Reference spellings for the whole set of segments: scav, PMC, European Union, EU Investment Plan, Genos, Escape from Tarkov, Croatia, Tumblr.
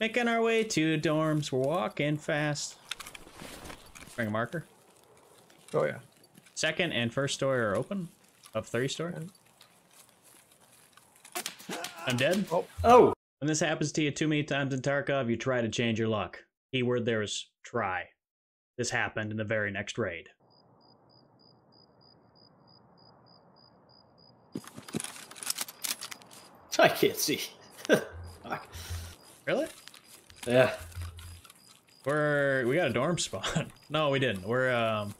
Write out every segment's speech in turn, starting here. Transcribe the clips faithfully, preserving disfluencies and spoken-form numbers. Making our way to dorms. We're walking fast. Bring a marker. Oh, yeah. Second and first story are open. Up three story. I'm dead. Oh. Oh. When this happens to you too many times in Tarkov, you try to change your luck. Keyword there is try. This happened in the very next raid. I can't see. Fuck. Really? Yeah. We're we got a dorm spawn. No, we didn't. We're um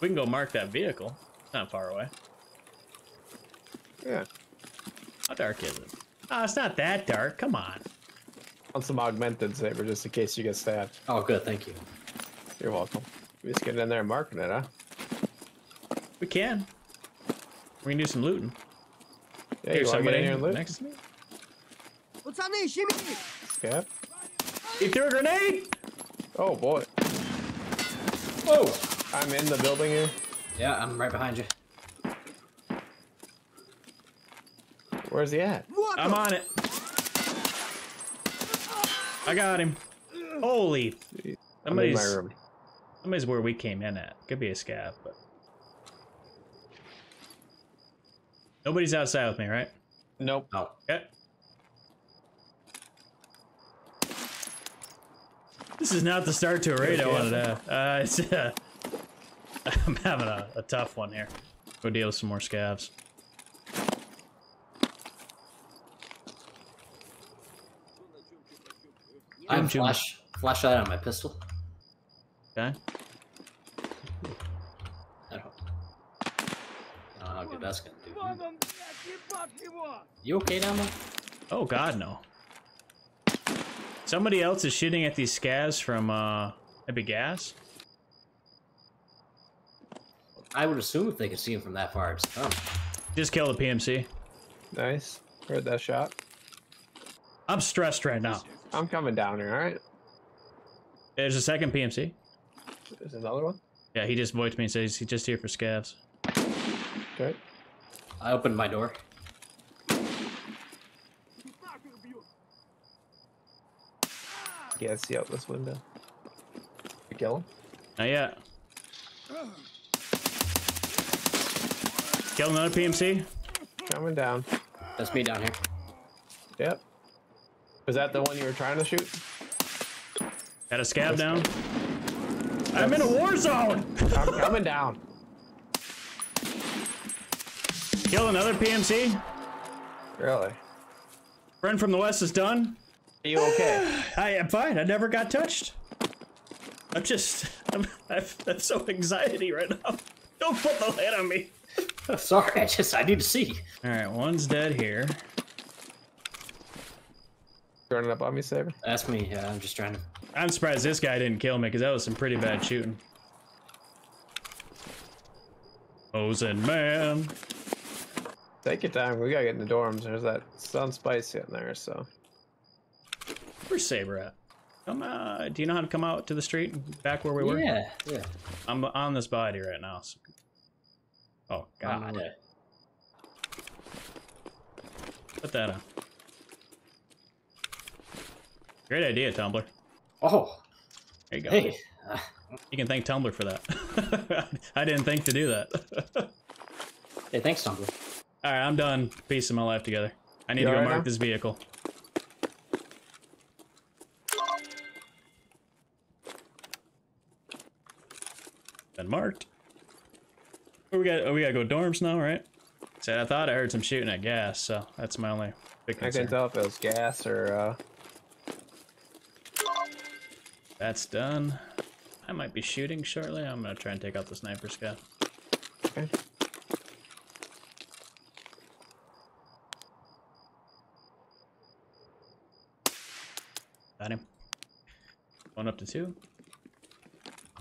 we can go mark that vehicle. It's not far away. Yeah. How dark is it? Oh, it's not that dark. Come on. On some augmented saber just in case you get stabbed. Oh good, thank you. You're welcome. We're just getting in there and marking it, huh? We can. We can do some looting. Yeah, here's somebody in here and loot next to me. What's on this? Shimmy! Yeah. He threw a grenade! Oh boy. Whoa! I'm in the building here. Yeah, I'm right behind you. Where's he at? What I'm the... on it. I got him. Holy. Jeez. Somebody's, I'm in my room. Somebody's where we came in at. Could be a scab, but. Nobody's outside with me, right? Nope. No. Okay. This is not the start to a raid I wanted to have. Uh, it's, uh, I'm having a, a tough one here. Go deal with some more scavs. I'm flash, flash out on my pistol. Okay. How good that's gonna do. You okay down there? Oh god, no. Somebody else is shooting at these scavs from, uh, maybe gas? I would assume if they could see him from that far, it's dumb. Just kill the P M C. Nice. Heard that shot. I'm stressed right now. I'm coming down here, alright? There's a second P M C. There's another one? Yeah, he just voiced me and says he's just here for scavs. Okay. I opened my door. Yeah, I see out this window. You kill him? Not yet. Kill another P M C? Coming down. That's me down here. Yep. Was that the one you were trying to shoot? Got a scab down. That's... I'm in a war zone! I'm coming down. Kill another P M C? Really? Friend from the West is done. Are you okay? I am fine. I never got touched. I'm just, I'm, I've, I'm so anxiety right now. Don't put the lid on me. I'm sorry, I just, I need to see. All right, one's dead here. Turning up on me, Saber? That's me. Yeah, I'm just trying to. I'm surprised this guy didn't kill me because that was some pretty bad shooting. Ozen man. Take your time. We gotta get in the dorms. There's that sun spice in there, so. Where's Saber at? Come on. Do you know how to come out to the street back where we were? Yeah, yeah. I'm on this body right now. So... Oh, God. God. Put that on. Great idea, Tumblr. Oh. There you go. Hey. You can thank Tumblr for that. I didn't think to do that. Hey, thanks, Tumblr. All right, I'm done. Piecing of my life together. I need you to go right mark now? This vehicle. Been marked. We got, we gotta go dorms now, right? Said I thought I heard some shooting at gas, so that's my only big concern. I can't tell if it was gas or. Uh... That's done. I might be shooting shortly. I'm gonna try and take out the sniper scout. Okay. Got him. Going up to two.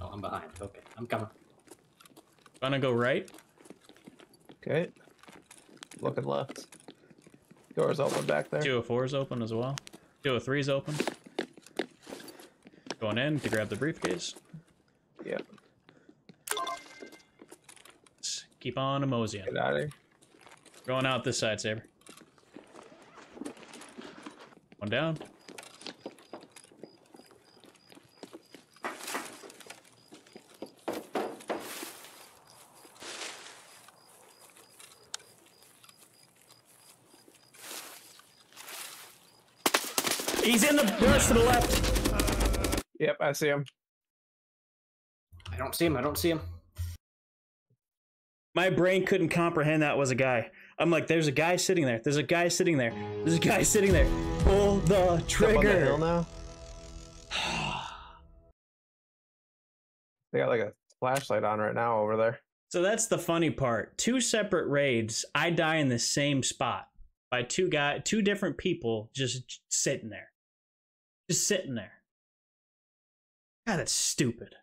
Oh, I'm behind. Okay, I'm coming. Gonna go right. Okay. Looking left. Door's open back there. two oh four is open as well. two oh three is open. Going in to grab the briefcase. Yep. Let's keep on a mosey. Get out of here. Going out this side, Saber. One down. He's in the bush to the left. Yep, I see him. I don't see him. I don't see him. My brain couldn't comprehend that was a guy. I'm like, there's a guy sitting there. There's a guy sitting there. There's a guy sitting there. Pull the trigger. Up on the hill now. They got like a flashlight on right now over there. So that's the funny part. Two separate raids. I die in the same spot by two guy, two different people just sitting there, just sitting there. God, that's stupid.